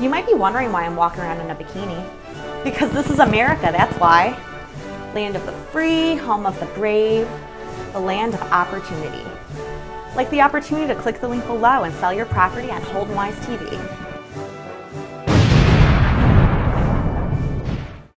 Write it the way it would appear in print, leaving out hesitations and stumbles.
You might be wondering why I'm walking around in a bikini. Because this is America, that's why. Land of the free, home of the brave, the land of opportunity. Like the opportunity to click the link below and sell your property on HoltonWise TV.